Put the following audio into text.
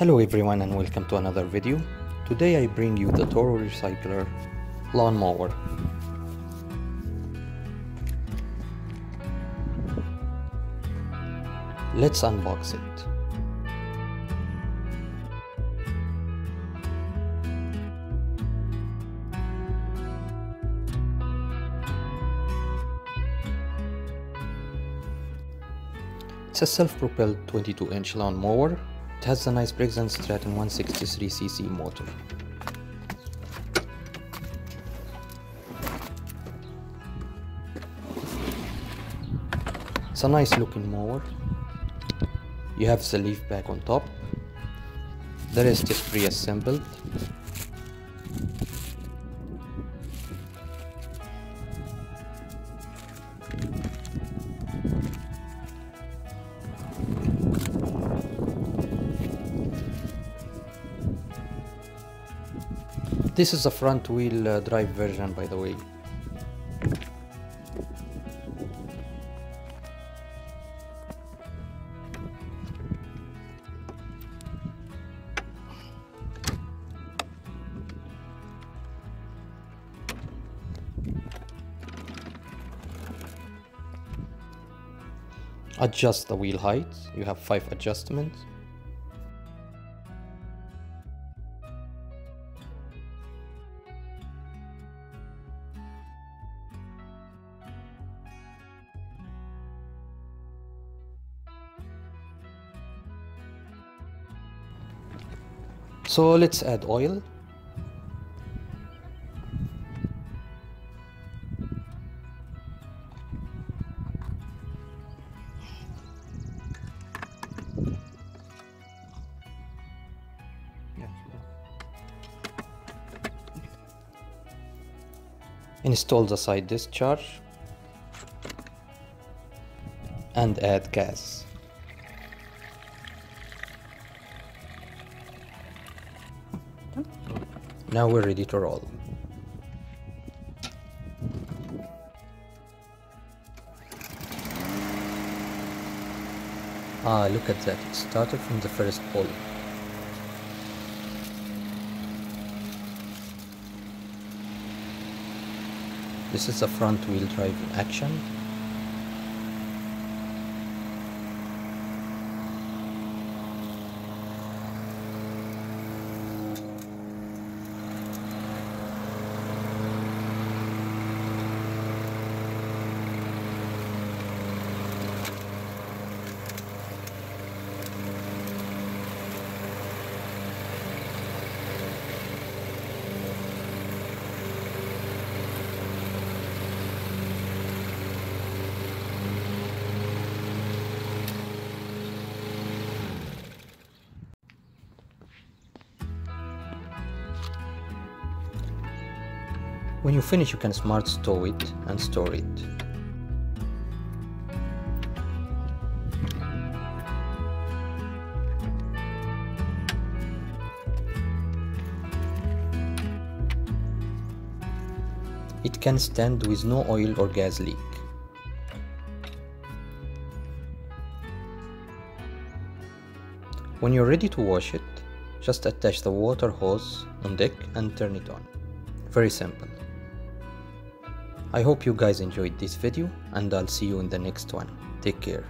Hello everyone and welcome to another video. Today I bring you the Toro Recycler lawnmower. Let's unbox it. It's a self-propelled 22-inch lawnmower. It has a nice brakes and Stratton 163cc motor. It's a nice looking mower. You have the leaf back on top. The rest is pre-assembled. This is the front wheel drive version, by the way. Adjust the wheel height. You have 5 adjustments. So let's add oil. Install the side discharge and add gas. Now we're ready to roll. Ah, look at that, it started from the first pull. This is a front wheel drive in action. When you finish, you can smart stow it and store it. It can stand with no oil or gas leak. When you're ready to wash it, just attach the water hose on deck and turn it on. Very simple. I hope you guys enjoyed this video, and I'll see you in the next one. Take care.